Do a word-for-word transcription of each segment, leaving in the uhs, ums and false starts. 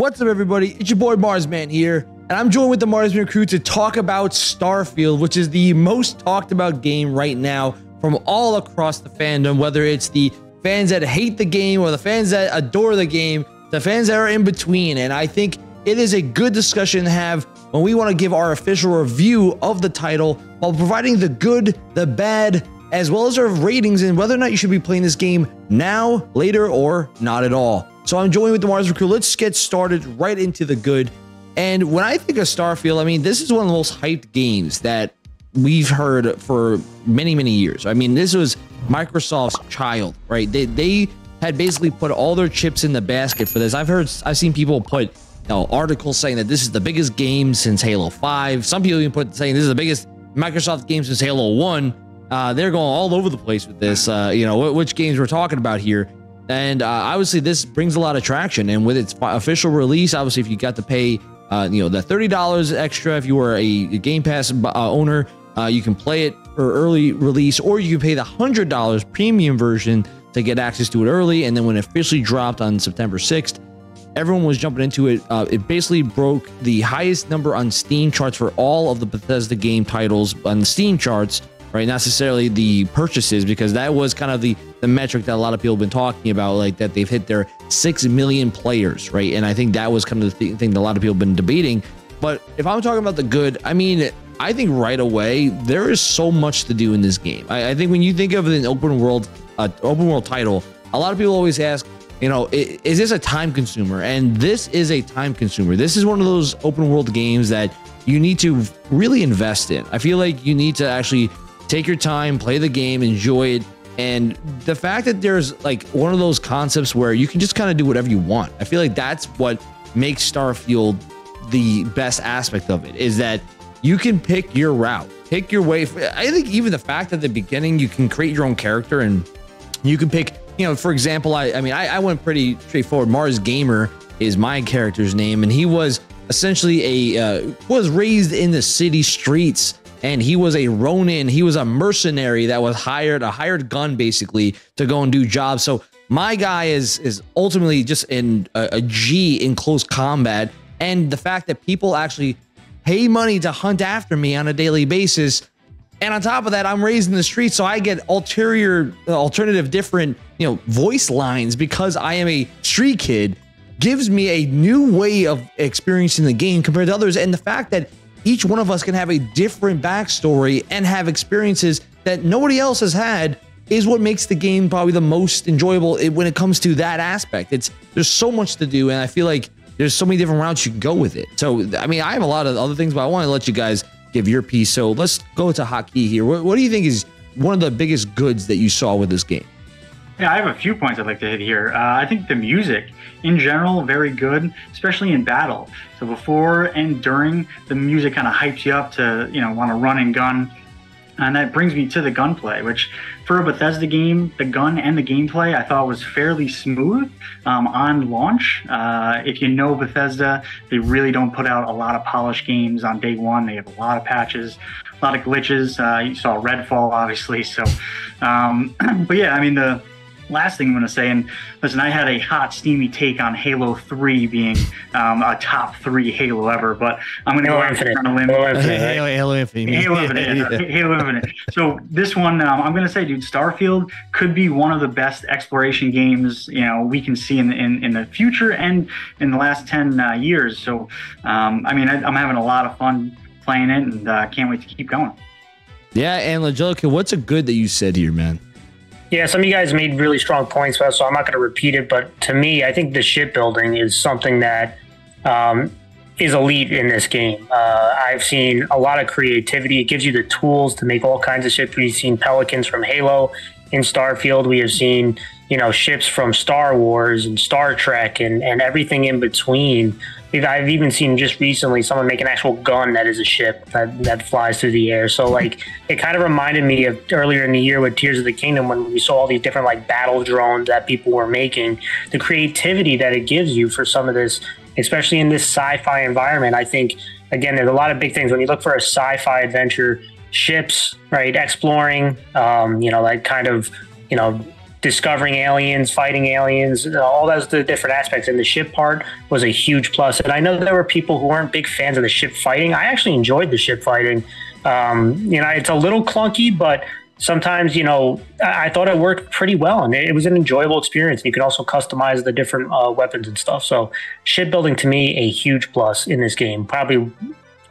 What's up, everybody? It's your boy Marzzman here, and I'm joined with the Marsman crew to talk about Starfield, which is the most talked about game right now from all across the fandom, whether it's the fans that hate the game or the fans that adore the game, the fans that are in between. And I think it is a good discussion to have when we want to give our official review of the title while providing the good, the bad, as well as our ratings and whether or not you should be playing this game now, later, or not at all. So I'm joined with the Mars Recruit. Let's get started right into the good. And when I think of Starfield, I mean, this is one of the most hyped games that we've heard for many, many years. I mean, this was Microsoft's child, right? They, they had basically put all their chips in the basket for this. I've heard, I've seen people put, you know, articles saying that this is the biggest game since Halo five. Some people even put saying this is the biggest Microsoft game since Halo one. Uh, they're going all over the place with this, uh, you know, which games we're talking about here. And uh, obviously this brings a lot of traction. And with its official release, obviously, if you got to pay, uh, you know, the thirty dollars extra, if you were a, a Game Pass uh, owner, uh, you can play it for early release, or you can pay the one hundred dollars premium version to get access to it early. And then when it officially dropped on September sixth, everyone was jumping into it. Uh, it basically broke the highest number on Steam charts for all of the Bethesda game titles on the Steam charts, right? Not necessarily the purchases, because that was kind of the, the metric that a lot of people have been talking about, like that they've hit their six million players, right? And I think that was kind of the th thing that a lot of people have been debating. But if I'm talking about the good, I mean, I think right away, there is so much to do in this game. I, I think when you think of an open world, uh, open world title, a lot of people always ask, you know, is this a time consumer? And this is a time consumer. This is one of those open world games that you need to really invest in. I feel like you need to actually take your time, play the game, enjoy it. And the fact that there's like one of those concepts where you can just kind of do whatever you want. I feel like that's what makes Starfield the best aspect of it, is that you can pick your route, pick your way. I think even the fact that at the beginning, you can create your own character and you can pick, you know, for example, I, I mean, I, I went pretty straightforward. Mars Gamer is my character's name, and he was essentially a uh, was raised in the city streets, and he was a Ronin. He was a mercenary that was hired, a hired gun, basically, to go and do jobs. So my guy is is ultimately just in a, a G in close combat, and the fact that people actually pay money to hunt after me on a daily basis. And on top of that, I'm raised in the streets, so I get ulterior, alternative, different, you know, voice lines because I am a street kid. Gives me a new way of experiencing the game compared to others, and the fact that each one of us can have a different backstory and have experiences that nobody else has had is what makes the game probably the most enjoyable when it comes to that aspect. It's there's so much to do, and I feel like there's so many different routes you can go with it. So, I mean, I have a lot of other things, but I want to let you guys give your piece. So let's go to Haki here. What, what do you think is one of the biggest goods that you saw with this game? Yeah, I have a few points I'd like to hit here. Uh, I think the music in general, very good, especially in battle. So before and during, the music kind of hypes you up to, you know, want to run and gun. And that brings me to the gunplay, which for a Bethesda game, the gun and the gameplay I thought was fairly smooth um, on launch. Uh, if you know Bethesda, they really don't put out a lot of polished games on day one. They have a lot of patches, a lot of glitches. Uh, you saw Redfall, obviously. So, um, but yeah, I mean, the last thing I'm going to say, and listen, I had a hot, steamy take on Halo three being um, a top three Halo ever, but I'm going to go out on a limb. Halo Infinite. Halo, Halo Infinite. Halo Infinite. Yeah. Halo Infinite. So this one, um, I'm going to say, dude, Starfield could be one of the best exploration games, you know, we can see in in, in the future and in the last ten uh, years. So, um, I mean, I, I'm having a lot of fun playing it, and uh, can't wait to keep going. Yeah, and Lajelica, what's a good that you said here, man? Yeah, some of you guys made really strong points, so I'm not going to repeat it. But to me, I think the shipbuilding is something that um, is elite in this game. Uh, I've seen a lot of creativity. It gives you the tools to make all kinds of ships. We've seen Pelicans from Halo in Starfield. We have seen, you know, ships from Star Wars and Star Trek and, and everything in between. I've even seen just recently someone make an actual gun that is a ship that, that flies through the air. So, like, it kind of reminded me of earlier in the year with Tears of the Kingdom when we saw all these different, like, battle drones that people were making. The creativity that it gives you for some of this, especially in this sci-fi environment, I think, again, there's a lot of big things. When you look for a sci-fi adventure, ships, right, exploring, um, you know, like kind of, you know, discovering aliens, fighting aliens, all those different aspects. And the ship part was a huge plus. And I know there were people who weren't big fans of the ship fighting. I actually enjoyed the ship fighting. Um, you know, it's a little clunky, but sometimes, you know, I, I thought it worked pretty well, and it, it was an enjoyable experience. And you could also customize the different uh, weapons and stuff. So shipbuilding, to me, a huge plus in this game. Probably,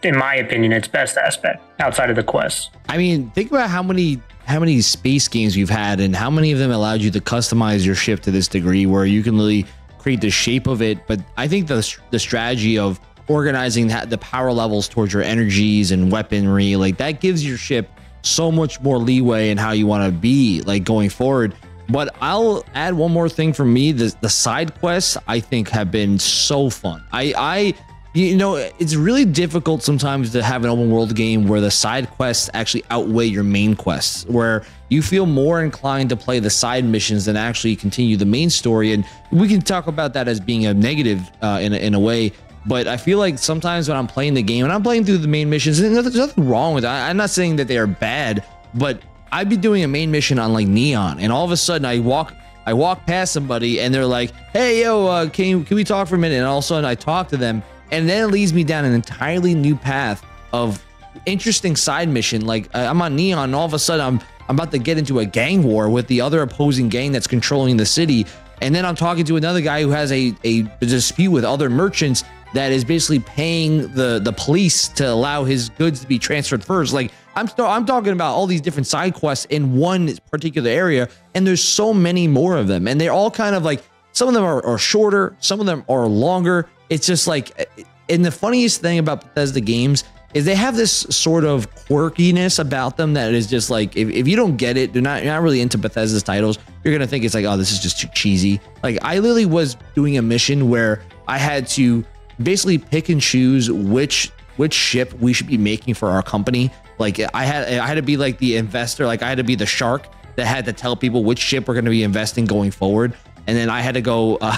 in my opinion, its best aspect outside of the quests. I mean, think about how many how many space games you've had and how many of them allowed you to customize your ship to this degree where you can really create the shape of it. But I think the, the strategy of organizing the power levels towards your energies and weaponry, like that gives your ship so much more leeway in how you want to be like going forward. But I'll add one more thing for me. The, the side quests, I think, have been so fun. I, I, you know, it's really difficult sometimes to have an open world game where the side quests actually outweigh your main quests, where you feel more inclined to play the side missions than actually continue the main story. And we can talk about that as being a negative uh, in, a, in a way. But I feel like sometimes when I'm playing the game and I'm playing through the main missions, and there's nothing wrong with that. I'm not saying that they are bad, but I'd be doing a main mission on like Neon, and all of a sudden I walk, I walk past somebody, and they're like, "Hey, yo, uh, can you, can we talk for a minute?" And all of a sudden I talk to them, and then it leads me down an entirely new path of interesting side mission. Like uh, I'm on Neon, and all of a sudden I'm I'm about to get into a gang war with the other opposing gang that's controlling the city, and then I'm talking to another guy who has a a dispute with other merchants that is basically paying the the police to allow his goods to be transferred first. Like I'm still, I'm talking about all these different side quests in one particular area, and there's so many more of them, and they're all kind of like, some of them are, are shorter, some of them are longer. It's just like, and the funniest thing about Bethesda games is they have this sort of quirkiness about them that is just like, if, if you don't get it, they're not, you're not really into Bethesda's titles, you're gonna think it's like, oh, this is just too cheesy. Like I literally was doing a mission where I had to basically pick and choose which which ship we should be making for our company. Like I had I had to be like the investor, like I had to be the shark that had to tell people which ship we're going to be investing going forward. And then I had to go uh,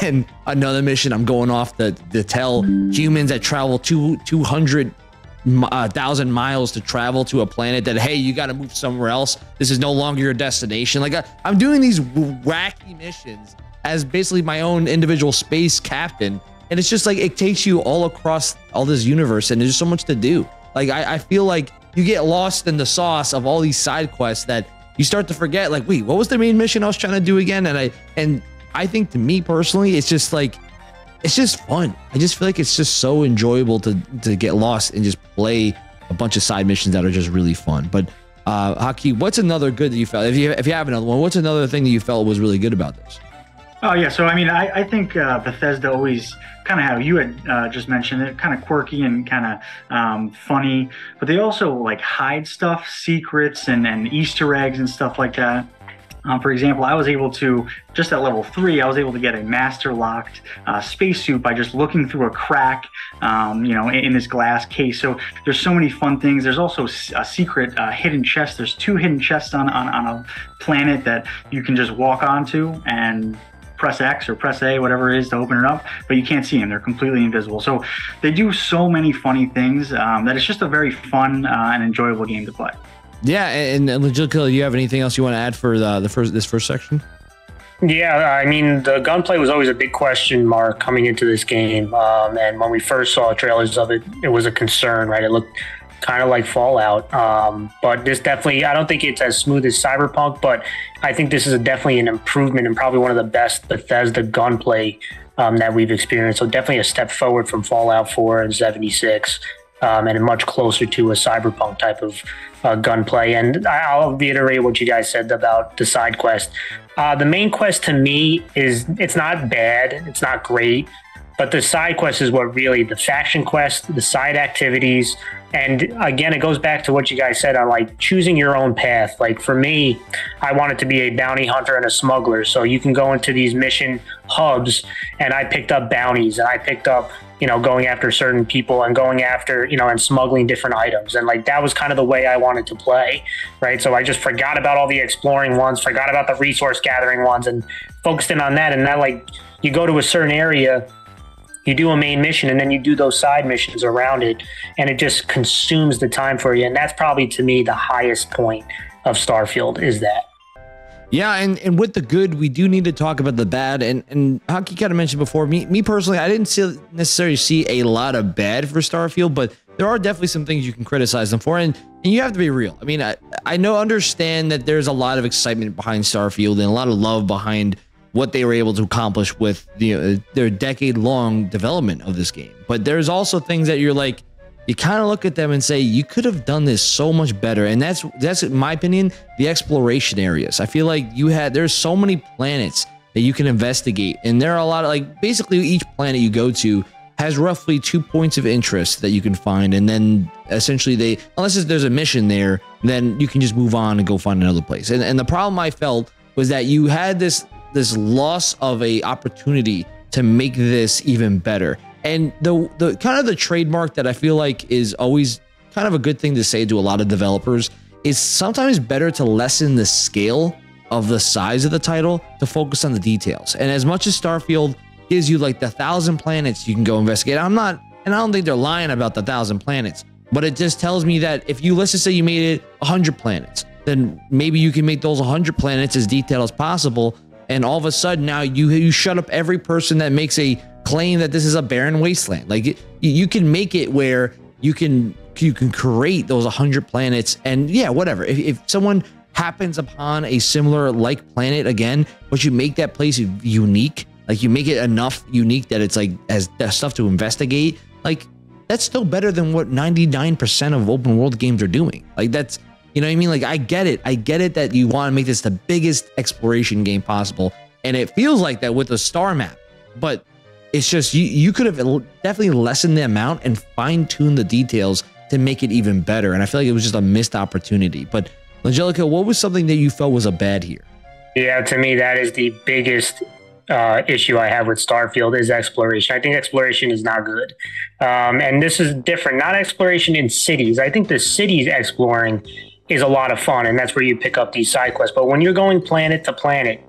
and another mission, I'm going off the the tell humans that travel two two hundred uh, thousand miles to travel to a planet that, hey, you got to move somewhere else. This is no longer your destination. Like I, I'm doing these wacky missions as basically my own individual space captain. And it's just like, it takes you all across all this universe, and there's so much to do. Like, I, I feel like you get lost in the sauce of all these side quests that you start to forget, like, wait, what was the main mission I was trying to do again? And I, and I think, to me personally, it's just like, it's just fun. I just feel like it's just so enjoyable to, to get lost and just play a bunch of side missions that are just really fun. But uh, Haki, what's another good that you felt, if you, if you have another one, what's another thing that you felt was really good about this? Oh, yeah. So, I mean, I, I think uh, Bethesda always, kind of how you had uh, just mentioned it, kind of quirky and kind of um, funny, but they also like hide stuff, secrets and, and Easter eggs and stuff like that. Um, for example, I was able to, just at level three, I was able to get a master locked uh, spacesuit by just looking through a crack, um, you know, in, in this glass case. So there's so many fun things. There's also a secret uh, hidden chest. There's two hidden chests on, on, on a planet that you can just walk onto and press X or press A, whatever it is, to open it up, but you can't see them. They're completely invisible. So they do so many funny things um, that it's just a very fun uh, and enjoyable game to play. Yeah, and, and Legilicula, do you have anything else you want to add for the, the first this first section? Yeah, I mean, the gunplay was always a big question mark coming into this game. Um, and when we first saw trailers of it, it was a concern, right? It looked kind of like Fallout. Um, but this definitely, I don't think it's as smooth as Cyberpunk, but I think this is a, definitely an improvement and probably one of the best Bethesda gunplay um, that we've experienced. So definitely a step forward from Fallout four and seventy-six, um, and much closer to a Cyberpunk type of uh, gunplay. And I'll reiterate what you guys said about the side quest. Uh, the main quest, to me, is it's not bad. It's not great. But the side quest is what really, the faction quest, the side activities. And again, it goes back to what you guys said on like choosing your own path. Like for me, I wanted to be a bounty hunter and a smuggler. So you can go into these mission hubs, and I picked up bounties, and I picked up, you know, going after certain people and going after, you know, and smuggling different items. And like, that was kind of the way I wanted to play, right? So I just forgot about all the exploring ones, forgot about the resource gathering ones, and focused in on that. And that, like, you go to a certain area, you do a main mission, and then you do those side missions around it, and it just consumes the time for you. And that's probably, to me, the highest point of Starfield is that. Yeah, and, and with the good, we do need to talk about the bad. And and Haki kind of mentioned before, me me personally, I didn't see, necessarily see a lot of bad for Starfield, but there are definitely some things you can criticize them for. And, and you have to be real. I mean, I, I know, understand that there's a lot of excitement behind Starfield and a lot of love behind what they were able to accomplish with the, uh, their decade-long development of this game. But there's also things that you're like, you kind of look at them and say, you could have done this so much better. And that's, that's in my opinion, the exploration areas. I feel like you had, there's so many planets that you can investigate. And there are a lot of, like, basically each planet you go to has roughly two points of interest that you can find. And then essentially they, unless there's a mission there, then you can just move on and go find another place. And, and the problem I felt was that you had this, this loss of a opportunity to make this even better. And the, the kind of the trademark that I feel like is always kind of a good thing to say to a lot of developers is sometimes better to lessen the scale of the size of the title to focus on the details. And as much as Starfield gives you like the thousand planets you can go investigate, I'm not, and I don't think they're lying about the thousand planets, but it just tells me that if you, let's just say you made it one hundred planets, then maybe you can make those one hundred planets as detailed as possible. And all of a sudden now you, you shut up every person that makes a claim that this is a barren wasteland. Like it, you can make it where you can, you can create those one hundred planets. And yeah, whatever. If, if someone happens upon a similar like planet again, but you make that place unique, like you make it enough unique that it's like has stuff to investigate, like that's still better than what ninety-nine percent of open world games are doing. Like that's, you know what I mean? Like I get it. I get it that you want to make this the biggest exploration game possible. And it feels like that with the star map, but it's just, you, you could have definitely lessened the amount and fine-tuned the details to make it even better. And I feel like it was just a missed opportunity. But Angelica, what was something that you felt was a bad here? Yeah, to me, that is the biggest uh, issue I have with Starfield is exploration. I think exploration is not good. Um, and this is different, not exploration in cities. I think the cities exploring is a lot of fun, and that's where you pick up these side quests. But when you're going planet to planet,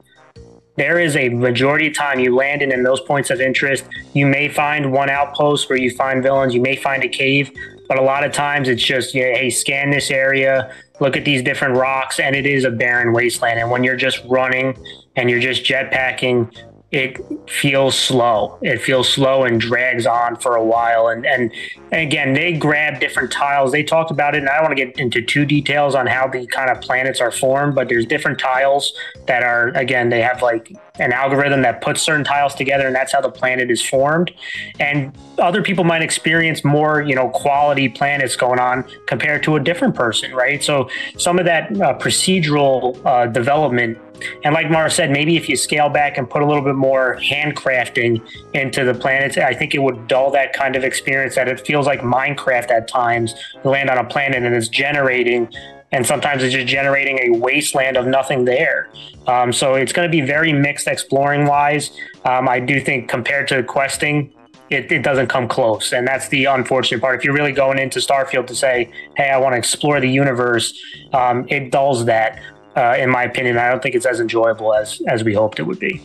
there is a majority of time you land in, in those points of interest. You may find one outpost where you find villains. You may find a cave, but a lot of times it's just, you know, hey, scan this area, look at these different rocks, and it is a barren wasteland. And when you're just running and you're just jetpacking, it feels slow. It feels slow and drags on for a while. And, and, and again, they grab different tiles. They talked about it, and I don't want to get into too details on how the kind of planets are formed, but there's different tiles that are, again, they have like an algorithm that puts certain tiles together, and that's how the planet is formed. And other people might experience more, you know, quality planets going on compared to a different person, right? So some of that uh, procedural uh, development, and like Mara said, maybe if you scale back and put a little bit more handcrafting into the planets, I think it would dull that kind of experience that it feels like Minecraft at times. You land on a planet and it's generating, and sometimes it's just generating a wasteland of nothing there. Um, so it's going to be very mixed exploring-wise. Um, I do think compared to questing, It, it doesn't come close, and that's the unfortunate part. If you're really going into Starfield to say, hey, I want to explore the universe, um, it dulls that, uh, in my opinion. I don't think it's as enjoyable as as we hoped it would be.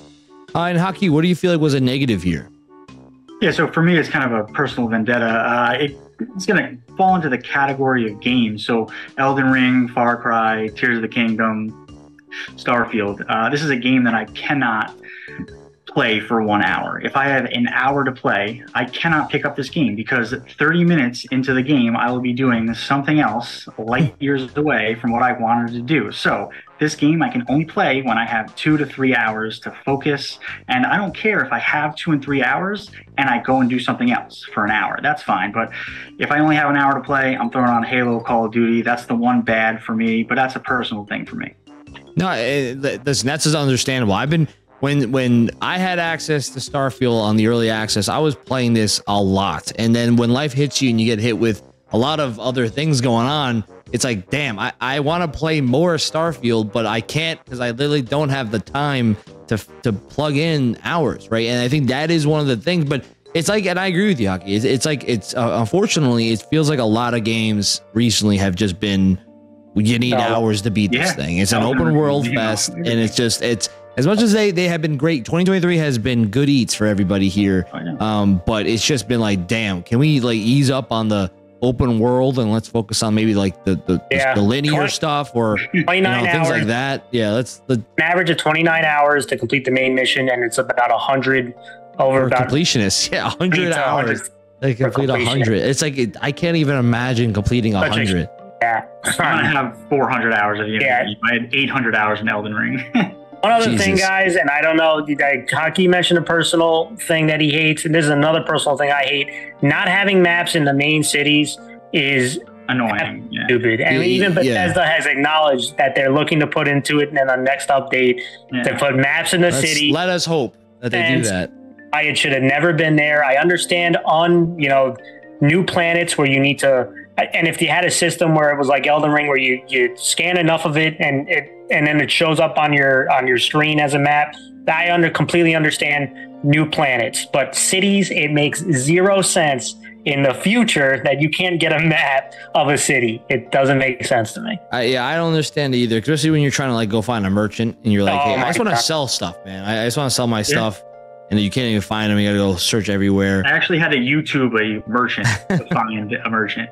Uh, and Haki, what do you feel like was a negative here? Yeah, so for me, it's kind of a personal vendetta. Uh, it, it's going to fall into the category of games. So Elden Ring, Far Cry, Tears of the Kingdom, Starfield. Uh, this is a game that I cannot play for one hour. If I have an hour to play, I cannot pick up this game because thirty minutes into the game, I will be doing something else light years away from what I wanted to do. So this game I can only play when I have two to three hours to focus. And I don't care if I have two and three hours and I go and do something else for an hour. That's fine. But if I only have an hour to play, I'm throwing on Halo, Call of Duty. That's the one bad for me, but that's a personal thing for me. No, listen, that's just understandable. I've been When when I had access to Starfield on the early access, I was playing this a lot. And then when life hits you and you get hit with a lot of other things going on, it's like, damn, I, I want to play more Starfield, but I can't because I literally don't have the time to, to plug in hours, right? And I think that is one of the things. But it's like, and I agree with you, Haki. It's, it's like, it's uh, unfortunately, it feels like a lot of games recently have just been, you need oh, hours to beat yeah. this thing. It's an open world fest, and it's just, it's, as much as they, they have been great, twenty twenty-three has been good eats for everybody here. Um, but it's just been like, damn, can we like ease up on the open world and let's focus on maybe like the the, yeah. the linear twenty, stuff or you know, things like that. Yeah, that's the an average of twenty-nine hours to complete the main mission, and it's about a hundred over about completionists. Yeah, hundred hours. They complete a hundred. It's like it, I can't even imagine completing a hundred. Yeah, I have four hundred hours of Unity. Yeah. I had eight hundred hours in Elden Ring. One other Jesus. thing, guys, and I don't know, Hockey mentioned a personal thing that he hates, and this is another personal thing I hate. Not having maps in the main cities is annoying, yeah. stupid. And yeah, even Bethesda yeah. has acknowledged that they're looking to put into it in the next update yeah. to put maps in the Let's, city. Let us hope that they do that. I, it should have never been there. I understand on, you know, new planets where you need to, and if you had a system where it was like Elden Ring, where you, you scan enough of it and it, and then it shows up on your on your screen as a map. I under completely understand new planets, but cities, it makes zero sense in the future that you can't get a map of a city. It doesn't make sense to me. I, yeah, I don't understand it either, especially when you're trying to like go find a merchant and you're like, oh, hey, I just want to sell stuff, man. I, I just want to sell my yeah. stuff. And you can't even find them. You got to go search everywhere. I actually had to YouTube a merchant to find a merchant.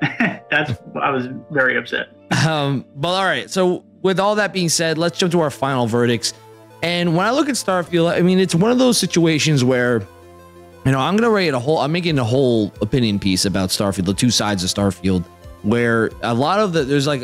That's I was very upset. Um, but all right. So with all that being said, let's jump to our final verdicts. And when I look at Starfield, I mean, it's one of those situations where, you know, I'm going to write a whole, I'm making a whole opinion piece about Starfield, the two sides of Starfield, where a lot of the, there's like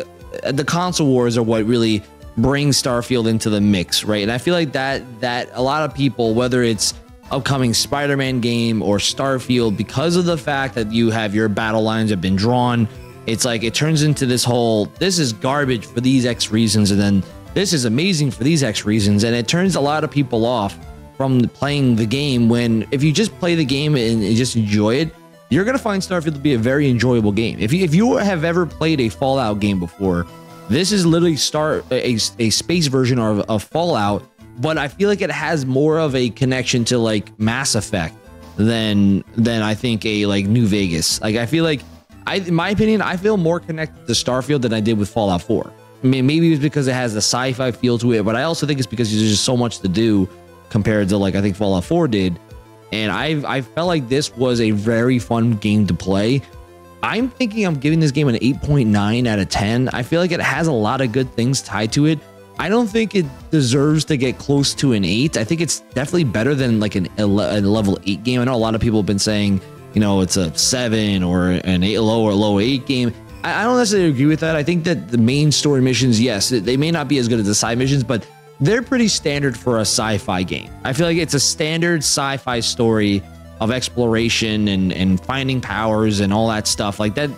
the console wars are what really bring Starfield into the mix. Right. And I feel like that, that a lot of people, whether it's upcoming Spider-Man game or Starfield, because of the fact that you have your battle lines have been drawn, it's like it turns into this whole, this is garbage for these X reasons, and then this is amazing for these X reasons, and it turns a lot of people off from playing the game, when if you just play the game and just enjoy it, you're gonna find Starfield to be a very enjoyable game. If you, if you have ever played a Fallout game before, this is literally start a, a space version of, of Fallout, but I feel like it has more of a connection to like Mass Effect than than I think a like New Vegas. Like I feel like, I, in my opinion, I feel more connected to Starfield than I did with Fallout four. I mean, maybe it's because it has the sci-fi feel to it, but I also think it's because there's just so much to do compared to like I think Fallout four did. And I I felt like this was a very fun game to play. I'm thinking I'm giving this game an eight point nine out of ten. I feel like it has a lot of good things tied to it. I don't think it deserves to get close to an eight. I think it's definitely better than like an a level eight game. I know a lot of people have been saying, you know, it's a seven or an eight, low or low eight game. I don't necessarily agree with that. I think that the main story missions, yes, they may not be as good as the side missions, but they're pretty standard for a sci-fi game. I feel like it's a standard sci-fi story of exploration and, and finding powers and all that stuff like that.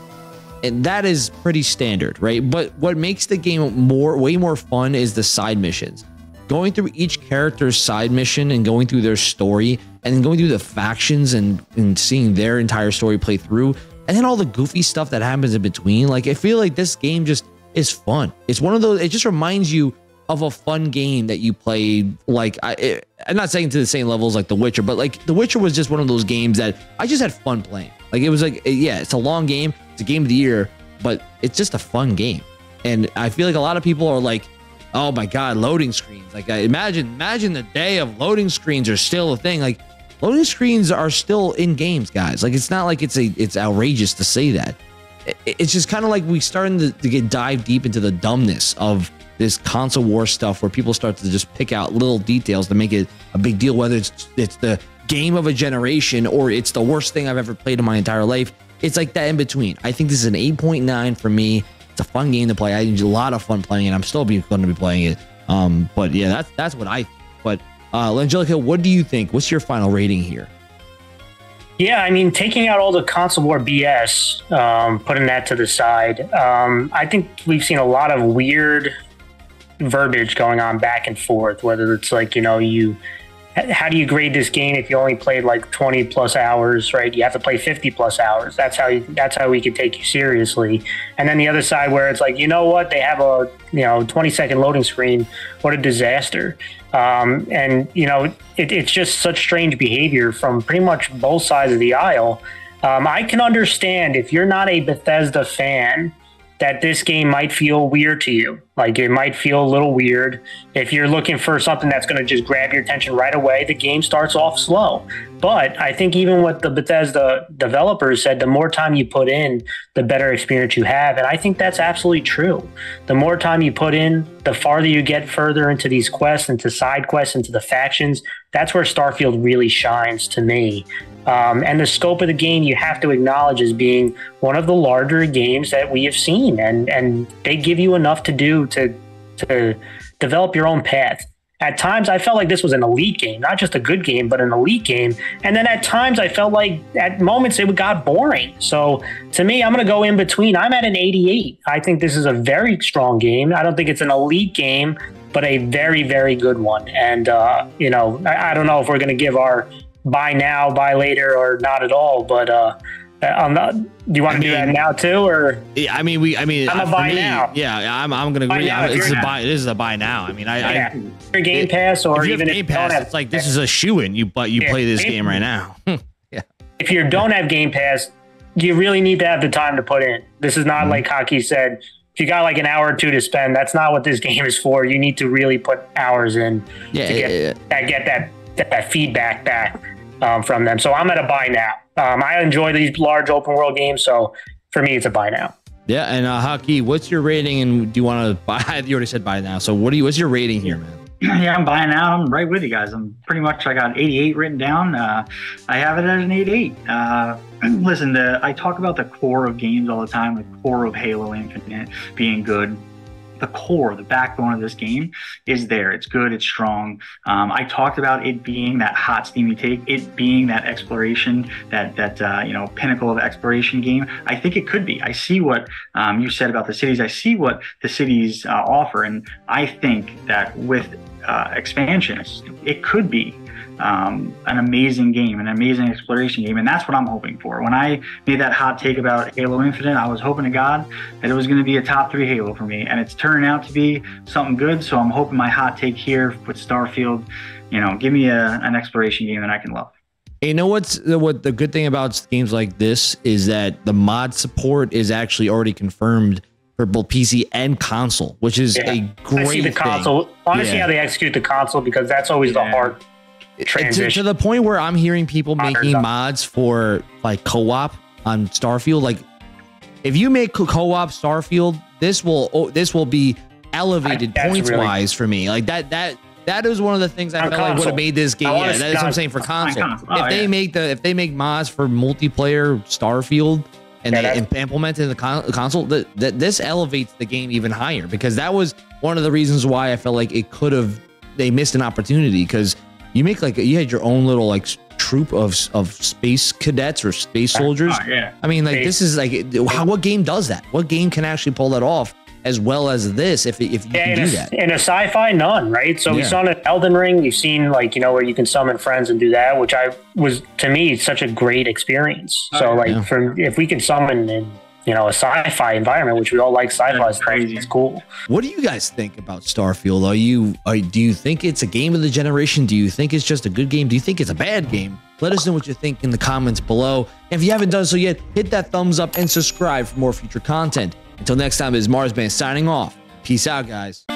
And that is pretty standard, right? But what makes the game more, way more fun is the side missions. Going through each character's side mission and going through their story and then going through the factions and, and seeing their entire story play through. And then all the goofy stuff that happens in between. Like, I feel like this game just is fun. It's one of those, it just reminds you of a fun game that you played. Like, I, it, I'm not saying to the same levels like The Witcher, but like The Witcher was just one of those games that I just had fun playing. Like, it was like, yeah, it's a long game. It's a game of the year, but it's just a fun game. And I feel like a lot of people are like, oh my God, loading screens. Like, I imagine, imagine the day of loading screens are still a thing. Like, loading screens are still in games, guys. Like, it's not like it's a, it's outrageous to say that. It's just kind of like we starting to, to get dive deep into the dumbness of this console war stuff, where people start to just pick out little details to make it a big deal, whether it's, it's the game of a generation or it's the worst thing I've ever played in my entire life. It's like that in between. I think this is an eight point nine for me. It's a fun game to play. I had a lot of fun playing it. I'm still going to be playing it. Um, but yeah, that's that's what I think. But uh, Langelica, what do you think? What's your final rating here? Yeah, I mean, taking out all the console war B S, um, putting that to the side, um, I think we've seen a lot of weird verbiage going on back and forth, whether it's like, you know, you... how do you grade this game if you only played like twenty plus hours, right? You have to play fifty plus hours. That's how you, that's how we can take you seriously. And then the other side where it's like, you know what? They have a, you know, twenty second loading screen. What a disaster. Um, and, you know, it, it's just such strange behavior from pretty much both sides of the aisle. Um, I can understand if you're not a Bethesda fan that this game might feel weird to you. Like, it might feel a little weird. If you're looking for something that's going to just grab your attention right away, the game starts off slow. But I think even what the Bethesda developers said, the more time you put in, the better experience you have. And I think that's absolutely true. The more time you put in, the farther you get further into these quests, into side quests, into the factions. That's where Starfield really shines to me. Um, and the scope of the game, you have to acknowledge, as being one of the larger games that we have seen. And, and they give you enough to do to, to develop your own path. At times, I felt like this was an elite game, not just a good game, but an elite game. And then at times, I felt like at moments it got boring. So to me, I'm going to go in between. I'm at an eighty-eight. I think this is a very strong game. I don't think it's an elite game, but a very, very good one. And, uh, you know, I, I don't know if we're going to give our buy now, buy later, or not at all, but uh, I'm not. Do you want to I do mean, that now too, or? I mean, we. I mean, I'm a buy me, now. Yeah, I'm. I'm gonna agree. Now, I, it's a buy. It is a buy now. I mean, I. Yeah. I your Game it, Pass or if even Game if Pass, have, it's like this is a shoe-in. You but you yeah, play this game, game right now. Yeah. If you don't have Game Pass, you really need to have the time to put in. This is not mm-hmm. like Hockey said. If you got like an hour or two to spend, that's not what this game is for. You need to really put hours in. Yeah. To get, yeah, yeah. That, get that that that feedback back um, from them. So I'm at a buy now. Um, I enjoy these large open world games, so for me, it's a buy now. Yeah, and uh, Haki, what's your rating? And do you want to buy? You already said buy now, so what do you? What's your rating here, man? Yeah, I'm buying out. I'm right with you guys. I'm pretty much. I got eighty-eight written down. Uh, I have it at an eighty-eight. Uh, listen, the, I talk about the core of games all the time. The core of Halo Infinite being good. The core, the backbone of this game is there. It's good. It's strong. Um, I talked about it being that hot, steamy take, it being that exploration, that that uh, you know, pinnacle of exploration game. I think it could be. I see what um, you said about the cities. I see what the cities uh, offer, and I think that with uh, expansions, it could be um, an amazing game, an amazing exploration game, and that's what I'm hoping for. When I made that hot take about Halo Infinite, I was hoping to God that it was going to be a top three Halo for me, and it's turning out to be something good, so I'm hoping my hot take here with Starfield, you know, give me a, an exploration game that I can love. You know what's what the good thing about games like this is that the mod support is actually already confirmed for both P C and console, which is yeah. a great I see the thing. Console. Honestly, yeah. how they execute the console, because that's always yeah. the hard transition. To, to the point where I'm hearing people making mods for like co-op on Starfield. Like, if you make co-op Starfield, this will oh, this will be elevated I, points really wise for me. Like that that that is one of the things I felt console. like would have made this game. Yeah, that is what I'm saying for console. console. Oh, if they yeah. make the if they make mods for multiplayer Starfield, and yeah, they implement it in the con console, that th this elevates the game even higher, because that was one of the reasons why I felt like it could have, they missed an opportunity, because you make like, you had your own little like troop of of space cadets or space soldiers. Oh, yeah. I mean, like space. This is like, how, what game does that? What game can actually pull that off as well as this if, if you yeah, can do a, that? In a sci-fi, none, right? So yeah. we saw in Elden Ring, we've seen like, you know, where you can summon friends and do that, which I was, to me, such a great experience. Oh, so like, yeah. for, if we can summon in, you know, a sci-fi environment, which we all like sci-fi stuff, it's cool. What do you guys think about Starfield? Are you, are, do you think it's a game of the generation? Do you think it's just a good game? Do you think it's a bad game? Let us know what you think in the comments below. If you haven't done so yet, hit that thumbs up and subscribe for more future content. Until next time, this is Marzzman signing off. Peace out, guys.